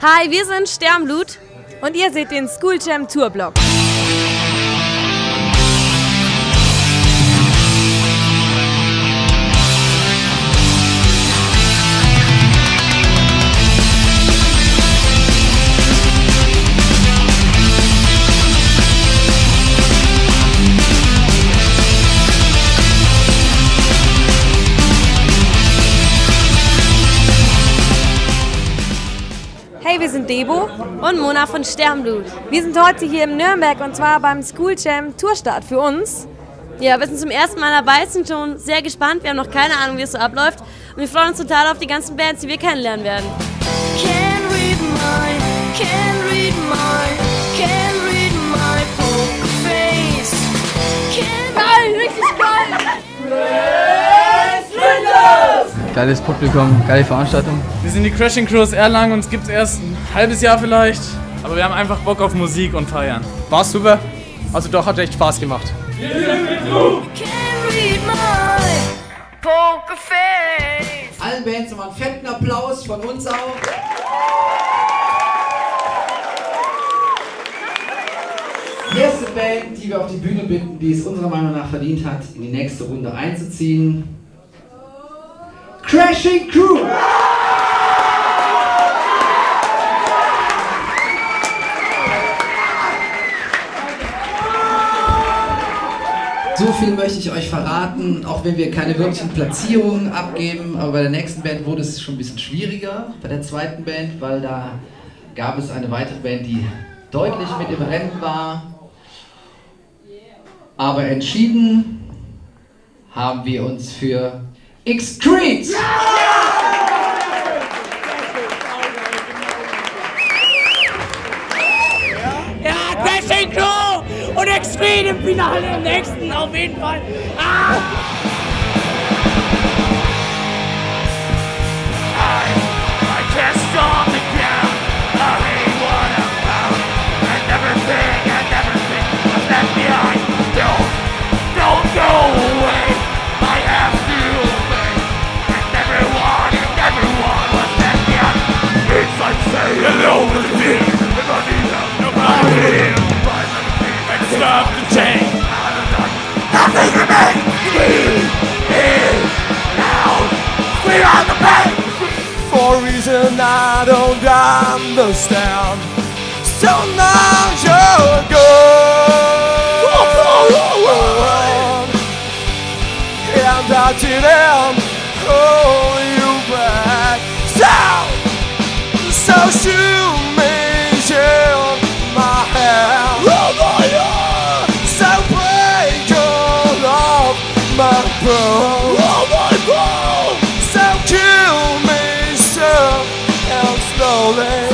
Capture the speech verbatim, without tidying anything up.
Hi, wir sind Sternblut und ihr seht den School Jam Tourblog. Hey, wir sind Debo und Mona von Sternblut. Wir sind heute hier in Nürnberg und zwar beim School Jam Tourstart für uns. Ja, wir sind zum ersten Mal dabei, sind schon sehr gespannt. Wir haben noch keine Ahnung, wie es so abläuft. Und wir freuen uns total auf die ganzen Bands, die wir kennenlernen werden. Geil, richtig geil! Geiles Publikum, geile Veranstaltung. Wir sind die Crashing Crews Erlangen und es gibt es erst ein halbes Jahr vielleicht. Aber wir haben einfach Bock auf Musik und Feiern. War's super? Also doch, hat echt Spaß gemacht. Wir sind mit Crew! Allen Bands nochmal einen fetten Applaus von uns auch. Die erste Band, die wir auf die Bühne bitten, die es unserer Meinung nach verdient hat, in die nächste Runde einzuziehen. Crashing Crew! So viel möchte ich euch verraten, auch wenn wir keine wirklichen Platzierungen abgeben, aber bei der nächsten Band wurde es schon ein bisschen schwieriger, bei der zweiten Band, weil da gab es eine weitere Band, die deutlich mit im Rennen war. Aber entschieden haben wir uns für Extreme! Ja! Ja, Crashing Crew und Extreme im Finale, im nächsten auf jeden Fall. Ah! I don't understand. So long ago, and I didn't hold you back. So, so shoot me in my hand. So break all of my bones. Oh my God. So kill me. Slowly